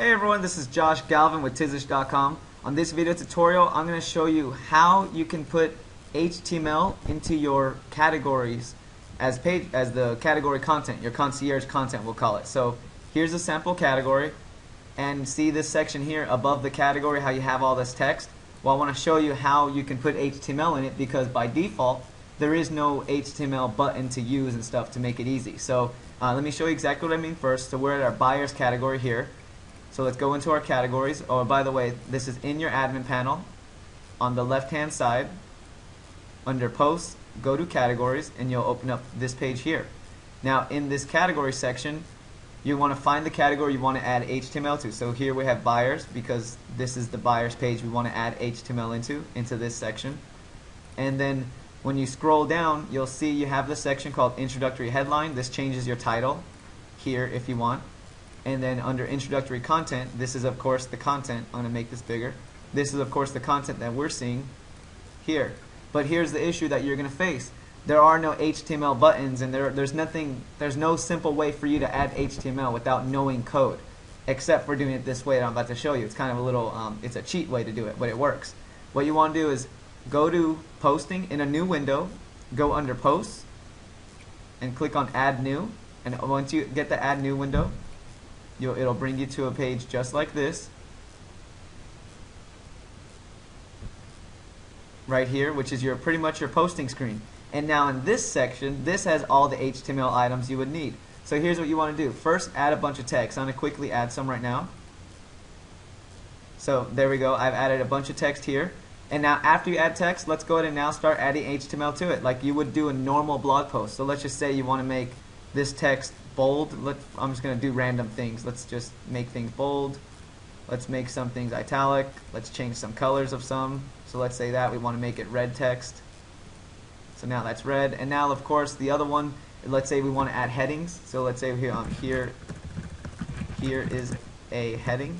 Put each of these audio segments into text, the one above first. Hey everyone, this is Josh Galvin with tizish.com. On this video tutorial, I'm going to show you how you can put HTML into your categories as the category content, your concierge content we'll call it. So here's a sample category, and see this section here above the category, how you have all this text. Well, I want to show you how you can put HTML in it, because by default there is no HTML button to use and stuff to make it easy. So let me show you exactly what I mean first. So we're at our buyers category here. So let's go into our categories. Oh, by the way, this is in your admin panel. On the left-hand side, under posts, go to categories, and you'll open up this page here. Now, in this category section, you want to find the category you want to add HTML to. So here we have buyers, because this is the buyers page we want to add HTML into this section. And then when you scroll down, you'll see you have this section called introductory headline. This changes your title here if you want. And then under introductory content, this is of course the content. I'm going to make this bigger. This is of course the content that we're seeing here. But here's the issue that you're going to face. There are no HTML buttons, and there's no simple way for you to add HTML without knowing code, except for doing it this way that I'm about to show you. It's kind of a little, it's a cheat way to do it, but it works. What you want to do is go to posting in a new window, go under posts, and click on add new. And once you get the add new window, it'll bring you to a page just like this right here, which is your pretty much your posting screen. And now in this section, this has all the HTML items you would need. So here's what you want to do. First, add a bunch of text. I'm going to quickly add some right now. So there we go. I've added a bunch of text here. And now after you add text, let's go ahead and now start adding HTML to it, like you would do a normal blog post. So let's just say you want to make this text bold. I'm just going to do random things. Let's just make things bold. Let's make some things italic. Let's change some colors of some. So let's say that we want to make it red text. So now that's red. And now, of course, the other one, let's say we want to add headings. So let's say here is a heading.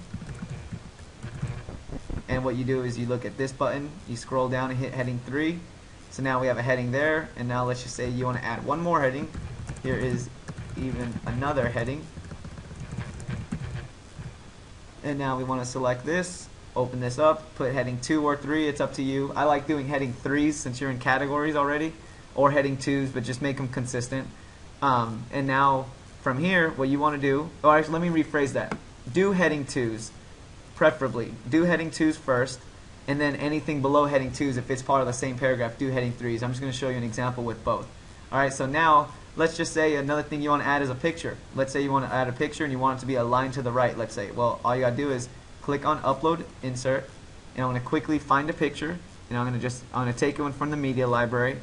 And what you do is you look at this button, you scroll down and hit heading 3. So now we have a heading there. And now let's just say you want to add one more heading. Here is even another heading. And now we want to select this, open this up, put heading 2 or 3, it's up to you. I like doing heading 3s since you're in categories already, or heading 2s, but just make them consistent. And now from here, what you want to do, or actually let me rephrase that. Do heading 2s, preferably. Do heading 2s first, and then anything below heading 2s, if it's part of the same paragraph, do heading 3s. I'm just going to show you an example with both. Alright, so now let's just say another thing you want to add is a picture. Let's say you want to add a picture and you want it to be aligned to the right, let's say. Well, all you got to do is click on upload, insert, and I'm going to quickly find a picture, and I'm going to take one from the media library,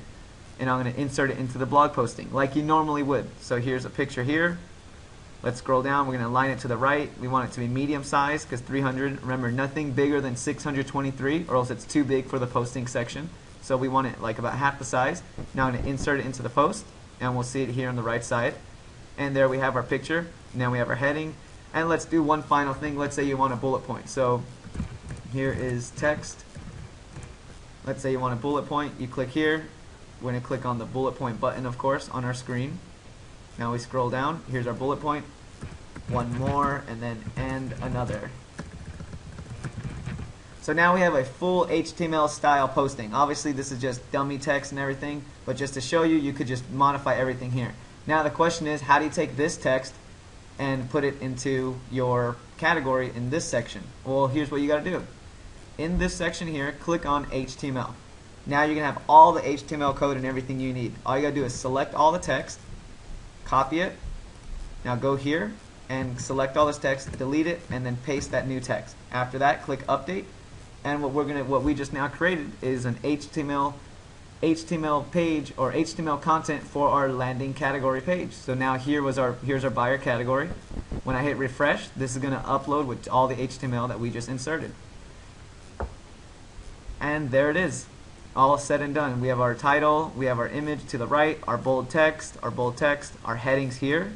and I'm going to insert it into the blog posting like you normally would. So here's a picture here. Let's scroll down. We're going to align it to the right. We want it to be medium size, because 300, remember, nothing bigger than 623 or else it's too big for the posting section. So we want it like about half the size. Now I'm going to insert it into the post, and we'll see it here on the right side. And there we have our picture. Now we have our heading. And let's do one final thing. Let's say you want a bullet point. So here is text. Let's say you want a bullet point. You click here. We're going to click on the bullet point button, of course, on our screen. Now we scroll down. Here's our bullet point. One more, and then and another. So now we have a full HTML style posting. Obviously this is just dummy text and everything, but just to show you, you could just modify everything here. Now the question is, how do you take this text and put it into your category in this section? Well, here's what you gotta do. In this section here, click on HTML. Now you're gonna have all the HTML code and everything you need. All you gotta do is select all the text, copy it, now go here and select all this text, delete it, and then paste that new text. After that, click update. And what we just now created is an HTML page or HTML content for our landing category page. So now here's our buyer category. When I hit refresh, this is going to upload with all the HTML that we just inserted. And there it is, all said and done. We have our title, we have our image to the right, our bold text, our headings here.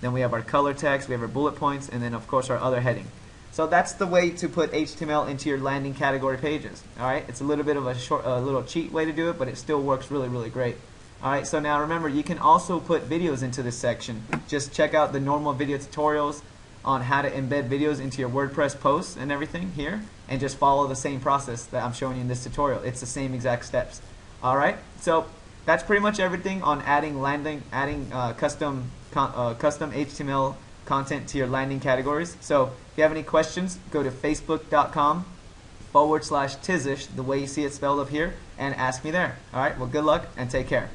Then we have our color text, we have our bullet points, and then of course our other heading. So that's the way to put HTML into your landing category pages. All right, it's a little bit of a little cheat way to do it, but it still works really, really great. All right, so now remember, you can also put videos into this section. Just check out the normal video tutorials on how to embed videos into your WordPress posts and everything here, and just follow the same process that I'm showing you in this tutorial. It's the same exact steps. Alright, so that's pretty much everything on adding custom HTML content to your landing categories. So if you have any questions, go to facebook.com/Tizish, the way you see it spelled up here, and ask me there. Alright, well, good luck and take care.